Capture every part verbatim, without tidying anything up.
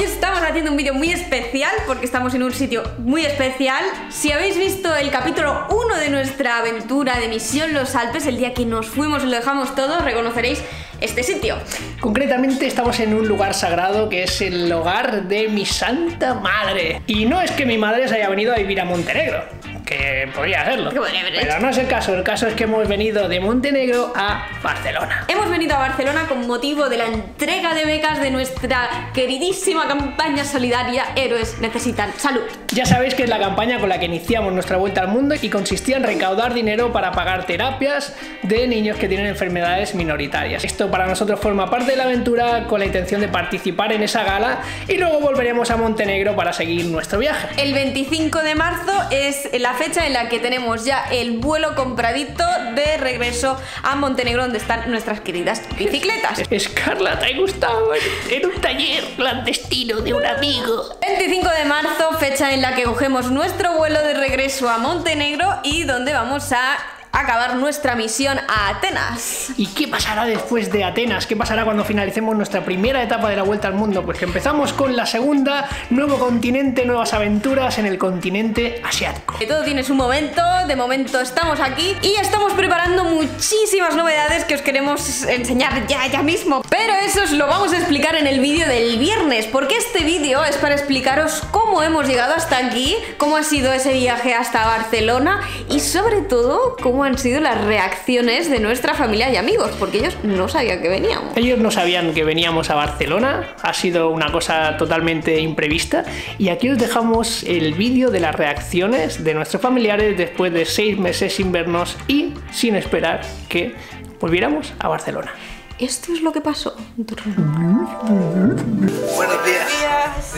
hoy estamos haciendo un vídeo muy especial porque estamos en un sitio muy especial. Si habéis visto el capítulo uno de nuestra aventura de Misión Los Alpes, el día que nos fuimos y lo dejamos todo, reconoceréis este sitio. Concretamente estamos en un lugar sagrado que es el hogar de mi santa madre. Y no es que mi madre se haya venido a vivir a Montenegro, que podría hacerlo, podría haber pero hecho? No es el caso. El caso es que hemos venido de Montenegro a Barcelona. Hemos venido a Barcelona con motivo de la entrega de becas de nuestra queridísima campaña solidaria Héroes Necesitan Salud. Ya sabéis que es la campaña con la que iniciamos nuestra vuelta al mundo y consistía en recaudar dinero para pagar terapias de niños que tienen enfermedades minoritarias. Esto para nosotros forma parte de la aventura, con la intención de participar en esa gala, y luego volveremos a Montenegro para seguir nuestro viaje. El veinticinco de marzo es la fecha en la que tenemos ya el vuelo compradito de regreso a Montenegro, donde están nuestras queridas bicicletas. Escarlata y Gustavo en un taller clandestino de un amigo. veinticinco de marzo, fecha en la que cogemos nuestro vuelo de regreso a Montenegro y donde vamos a acabar nuestra misión a Atenas. ¿Y qué pasará después de Atenas? ¿Qué pasará cuando finalicemos nuestra primera etapa de la vuelta al mundo? Pues que empezamos con la segunda, nuevo continente, nuevas aventuras en el continente asiático. Que todo tiene su momento, de momento estamos aquí y estamos preparando muchísimas novedades que os queremos enseñar ya, ya mismo. Pero eso os lo vamos a explicar en el vídeo del viernes, porque este vídeo es para explicaros cómo hemos llegado hasta aquí, cómo ha sido ese viaje hasta Barcelona y sobre todo cómo han sido las reacciones de nuestra familia y amigos, porque ellos no sabían que veníamos. Ellos no sabían que veníamos a Barcelona, ha sido una cosa totalmente imprevista, y aquí os dejamos el vídeo de las reacciones de nuestros familiares después de seis meses sin vernos y sin esperar que volviéramos a Barcelona. Esto es lo que pasó. Buenos días.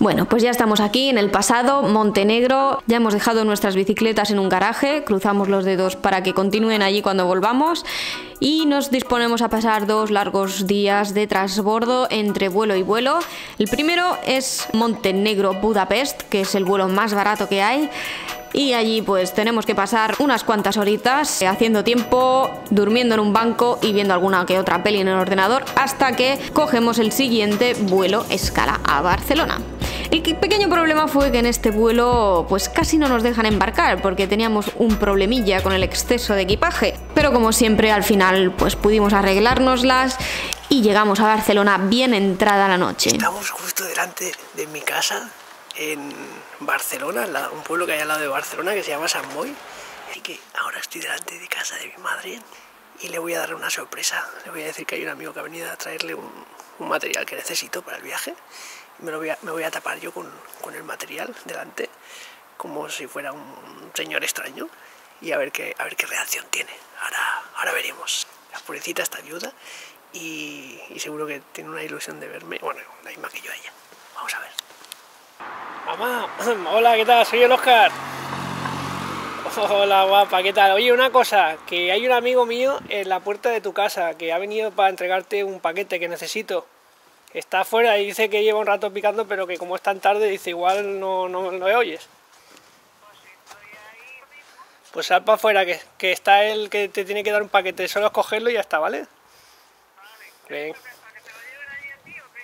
Bueno, pues ya estamos aquí en el pasado, Montenegro. Ya hemos dejado nuestras bicicletas en un garaje, cruzamos los dedos para que continúen allí cuando volvamos y nos disponemos a pasar dos largos días de transbordo entre vuelo y vuelo. El primero es Montenegro-Budapest, que es el vuelo más barato que hay. Y allí pues tenemos que pasar unas cuantas horitas haciendo tiempo, durmiendo en un banco y viendo alguna que otra peli en el ordenador, hasta que cogemos el siguiente vuelo escala a Barcelona. El pequeño problema fue que en este vuelo pues casi no nos dejan embarcar porque teníamos un problemilla con el exceso de equipaje, pero como siempre al final pues pudimos arreglárnoslas y llegamos a Barcelona bien entrada la noche. Estamos justo delante de mi casa en Barcelona, un pueblo que hay al lado de Barcelona que se llama Sant Boi. Así que ahora estoy delante de casa de mi madre y le voy a dar una sorpresa. Le voy a decir que hay un amigo que ha venido a traerle un, un material que necesito para el viaje. Me, lo voy, a, me voy a tapar yo con, con el material delante, como si fuera un señor extraño, y a ver qué, a ver qué reacción tiene. Ahora, ahora veremos. La pobrecita está viuda y, y seguro que tiene una ilusión de verme. Bueno, la misma que yo a ella. Vamos a ver. Mamá, hola, ¿qué tal? Soy el Óscar. Hola, guapa, ¿qué tal? Oye, una cosa, que hay un amigo mío en la puerta de tu casa que ha venido para entregarte un paquete que necesito. Está afuera y dice que lleva un rato picando, pero que como es tan tarde, dice, igual no, no, no me oyes. Pues sal para afuera, que, que está el que te tiene que dar un paquete, solo es cogerlo y ya está, ¿vale? Vale.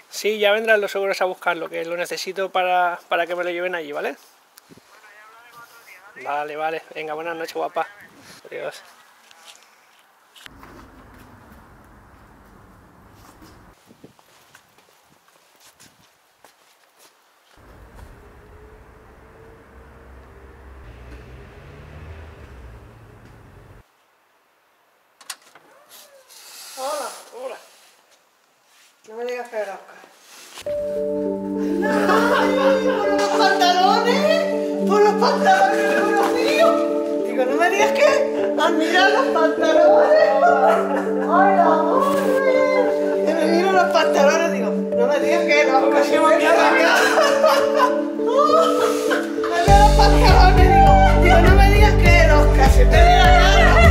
Sí, ya vendrán los seguros a buscarlo, que lo necesito para, para que me lo lleven allí, ¿vale? Vale, vale. Venga, buenas noches, guapa. Adiós. Hola, hola. No me digas que era Óscar. ¡Por los pantalones! ¡Por los pantalones! ¡Por los míos! Digo, no me digas que al mirar los pantalones. ¡Ay, amor! Que me miro los pantalones, digo, no me digas que era Óscar. ¡Se me voy a cambiar! ¡Me veo los pantalones! Digo, digo, no me digas que era Óscar. ¡Se te ve la cara! ¡Ay, amor!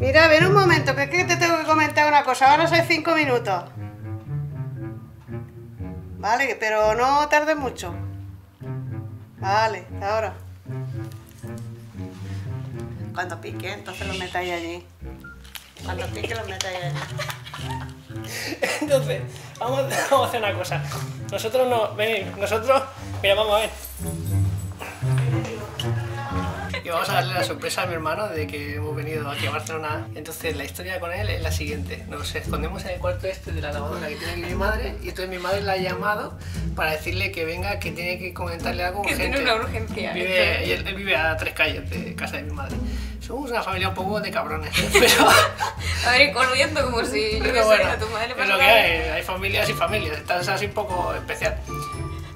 Mira, ven un momento, que es que te tengo que comentar una cosa. Ahora soy cinco minutos. Vale, pero no tarde mucho. Vale, hasta ahora. Cuando pique, entonces lo metáis allí. Cuando pique, lo metáis allí. Entonces, vamos, vamos a hacer una cosa. Nosotros no... Venid, nosotros... Mira, vamos a ver. Y vamos a darle la sorpresa a mi hermano de que hemos venido aquí a Barcelona. Entonces, la historia con él es la siguiente. Nos escondemos en el cuarto este de la lavadora que tiene aquí mi madre. Y entonces mi madre la ha llamado para decirle que venga, que tiene que comentarle algo urgente. Que tiene una urgencia. Vive, y él, él vive a tres calles de casa de mi madre. Somos una familia un poco de cabrones, pero... A ver, corriendo como si yo no bueno, a tu madre. Es lo que hay, hay familias y familias, estás así un poco especial.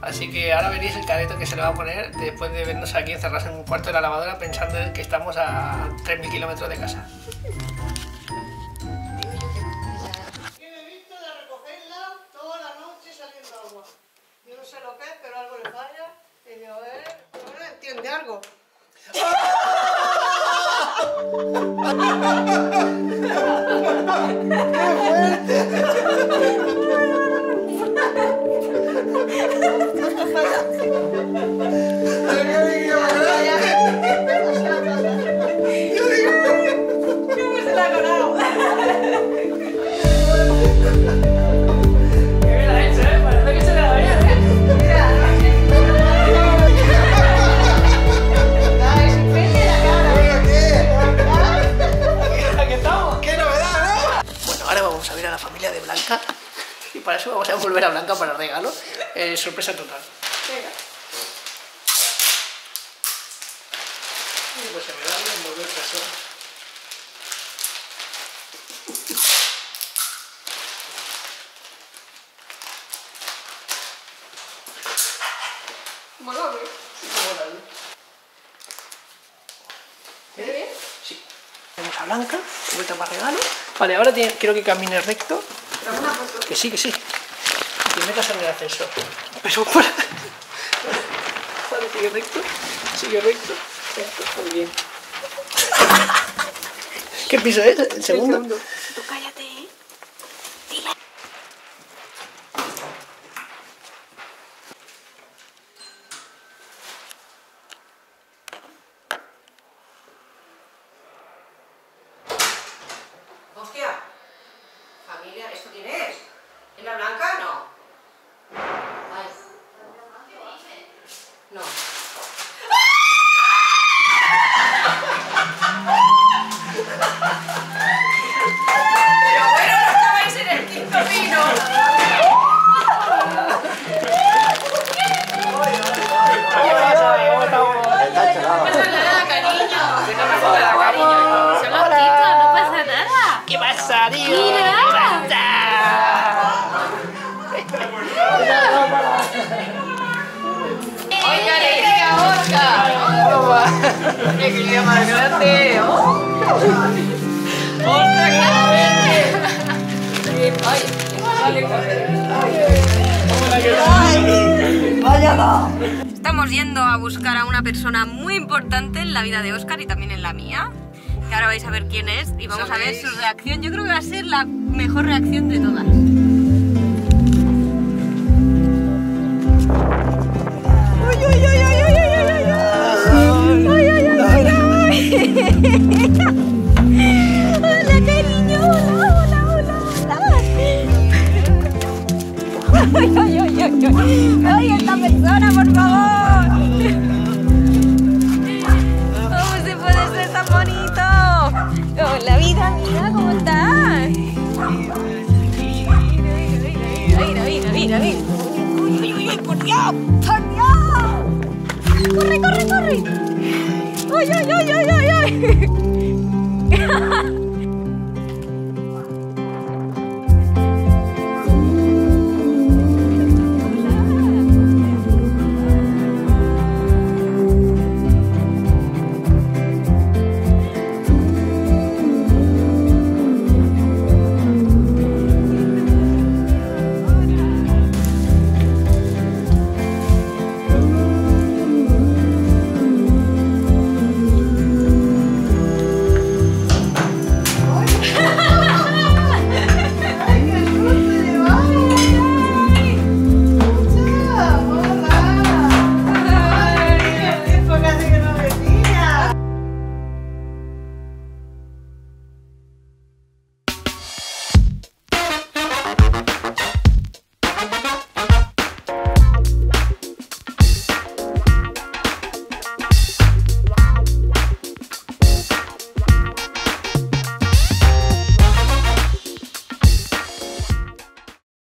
Así que ahora veréis el careto que se le va a poner después de vernos aquí encerrados en un cuarto de la lavadora pensando que estamos a tres mil kilómetros de casa. Que me he visto de recogerla toda la noche saliendo agua. Yo no sé lo que es, pero algo le falla. Y digo, a ver, ahora entiende algo. ¡Qué fuerte! ¿Cómo se la ha ganado? Qué bien la ha hecho, ¿eh? Parece que se la daría, ¿eh? Mira. Vamos a ver a la familia de Blanca y para eso vamos a volver a Blanca para el regalo. Eh, sorpresa total. Venga. Pues se me da bien volver a casa. Bueno, ¿eh? ¿Eh? Sí. Vamos a Blanca, vuelta para regalo. Vale, ahora tiene, quiero que camine recto. ¿Pero una foto? Que sí, que sí. Y que metas en el ascensor. Pero por... Vale, sigue recto. Sigue recto. Recto, muy bien. ¿Qué piso es? ¿El segundo? El segundo. Tú cállate, ¿eh? Dile. ¿Esto quién es? ¿Es la Blanca? No. Ay. No. Pero bueno, no estabais en el quinto vino. ¡Qué alegría más grande! ¡Ostras, qué bien! ¡Ay! ¡Ay! ¡Vaya va! Estamos yendo a buscar a una persona muy importante en la vida de Óscar y también en la mía. Que ahora vais a ver quién es y vamos a ver su reacción. Yo creo que va a ser la mejor reacción de todas. ¡Ay, ay, ay! Hola cariño, hola, hola, hola, hola. Ay, ay, ay, ay, ay. Ay, esta persona, por favor. ¿Cómo se puede ser tan bonito? Hola vida mía, ¿cómo estás? Mira, mira, mira, mira. Uy, uy, uy, por Dios, por Dios. Corre, corre, corre. ¡Ay, ay, ay, ay, ay!